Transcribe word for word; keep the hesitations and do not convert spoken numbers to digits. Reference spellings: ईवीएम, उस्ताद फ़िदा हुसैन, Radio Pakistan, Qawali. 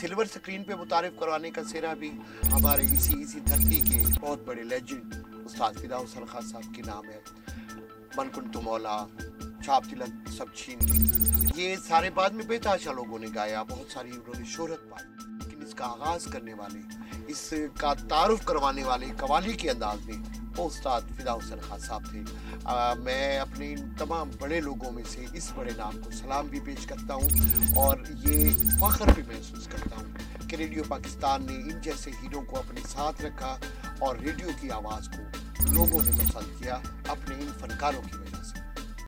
Silver screen पे मुतारिफ करवाने का सिरा भी हमारे इसी इसी धरती के बहुत बड़े लेजेंड उस्ताद फ़िदा हुसैन साहब के नाम है। मनकुन तो मौला, छाप तिलक सब छीन, ये सारे बाद में बेताशा लोगों ने गाया, बहुत सारी उन्होंने शोहरत पाई, लेकिन इसका आगाज़ करने वाले, इसका तारुफ करवाने वाले कवाली के अंदाज में वो उस्ताद फ़िदा हुसैन खान साहब थे। आ, मैं अपने इन तमाम बड़े लोगों में से इस बड़े नाम को सलाम भी पेश करता हूँ और ये फ़ख्र भी महसूस करता हूँ कि रेडियो पाकिस्तान ने इन जैसे हीरों को अपने साथ रखा और रेडियो की आवाज़ को लोगों ने पसंद किया अपने इन फनकारों की।